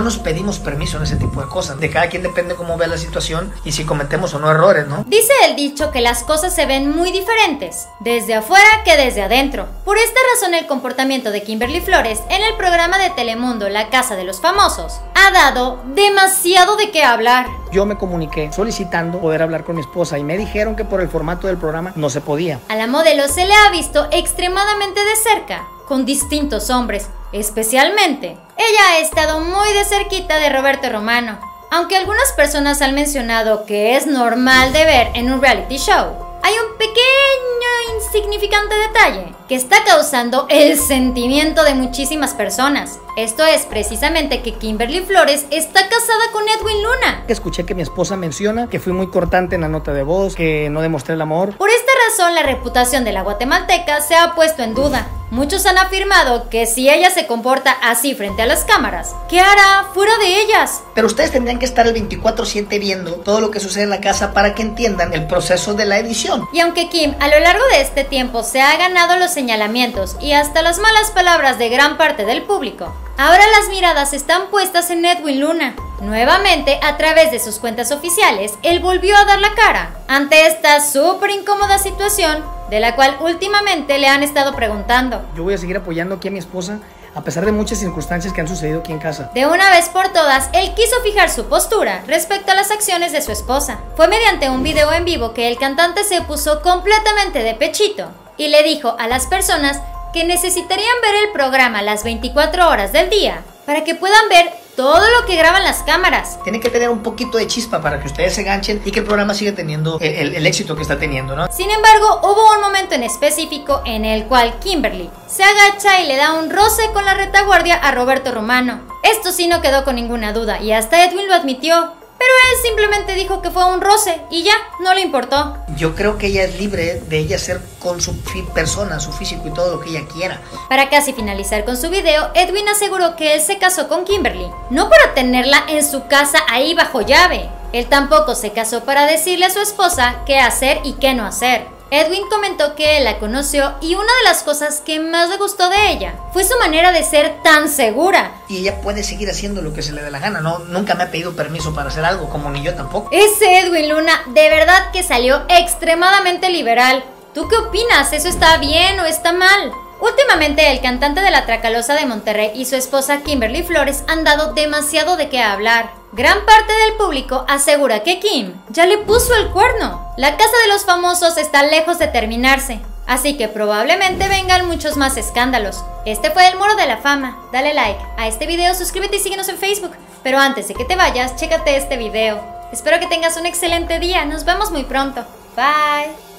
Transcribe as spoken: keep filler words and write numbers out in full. No nos pedimos permiso en ese tipo de cosas. De cada quien depende cómo vea la situación y si cometemos o no errores, ¿no? Dice el dicho que las cosas se ven muy diferentes desde afuera que desde adentro. Por esta razón el comportamiento de Kimberly Flores en el programa de Telemundo La Casa de los Famosos ha dado demasiado de qué hablar. Yo me comuniqué solicitando poder hablar con mi esposa y me dijeron que por el formato del programa no se podía. A la modelo se le ha visto extremadamente de cerca con distintos hombres, especialmente. Ella ha estado muy de cerquita de Roberto Romano, aunque algunas personas han mencionado que es normal de ver en un reality show. Hay un pequeño insignificante detalle que está causando el sentimiento de muchísimas personas. Esto es precisamente que Kimberly Flores está casada con Edwin Luna. Escuché que mi esposa menciona que fui muy cortante en la nota de voz, que no demostré el amor. Por esta razón la reputación de la guatemalteca se ha puesto en duda. Muchos han afirmado que si ella se comporta así frente a las cámaras, ¿qué hará fuera de ellas? Pero ustedes tendrían que estar el veinticuatro siete viendo todo lo que sucede en la casa para que entiendan el proceso de la edición. Y aunque Kim a lo largo de este tiempo se ha ganado los señalamientos y hasta las malas palabras de gran parte del público, ahora las miradas están puestas en Edwin Luna. Nuevamente, a través de sus cuentas oficiales, él volvió a dar la cara ante esta súper incómoda situación de la cual últimamente le han estado preguntando. Yo voy a seguir apoyando aquí a mi esposa a pesar de muchas circunstancias que han sucedido aquí en casa. De una vez por todas, él quiso fijar su postura respecto a las acciones de su esposa. Fue mediante un video en vivo que el cantante se puso completamente de pechito y le dijo a las personas que necesitarían ver el programa las veinticuatro horas del día para que puedan ver todo lo que graban las cámaras. Tienen que tener un poquito de chispa para que ustedes se ganchen y que el programa siga teniendo el, el, el éxito que está teniendo, ¿no? Sin embargo, hubo un momento en específico en el cual Kimberly se agacha y le da un roce con la retaguardia a Roberto Romano. Esto sí no quedó con ninguna duda y hasta Edwin lo admitió. Pero él simplemente dijo que fue un roce y ya, no le importó. Yo creo que ella es libre de ella ser con su persona, su físico y todo lo que ella quiera. Para casi finalizar con su video, Edwin aseguró que él se casó con Kimberly, no para tenerla en su casa ahí bajo llave. Él tampoco se casó para decirle a su esposa qué hacer y qué no hacer. Edwin comentó que él la conoció y una de las cosas que más le gustó de ella fue su manera de ser tan segura. Y ella puede seguir haciendo lo que se le dé la gana, ¿no? Nunca me ha pedido permiso para hacer algo, como ni yo tampoco. Ese Edwin Luna de verdad que salió extremadamente liberal. ¿Tú qué opinas? ¿Eso está bien o está mal? Últimamente el cantante de La Tracalosa de Monterrey y su esposa Kimberly Flores han dado demasiado de qué hablar. Gran parte del público asegura que Kim ya le puso el cuerno. La Casa de los Famosos está lejos de terminarse, así que probablemente vengan muchos más escándalos. Este fue El Muro de la Fama. Dale like a este video, suscríbete y síguenos en Facebook. Pero antes de que te vayas, chécate este video. Espero que tengas un excelente día, nos vemos muy pronto. Bye.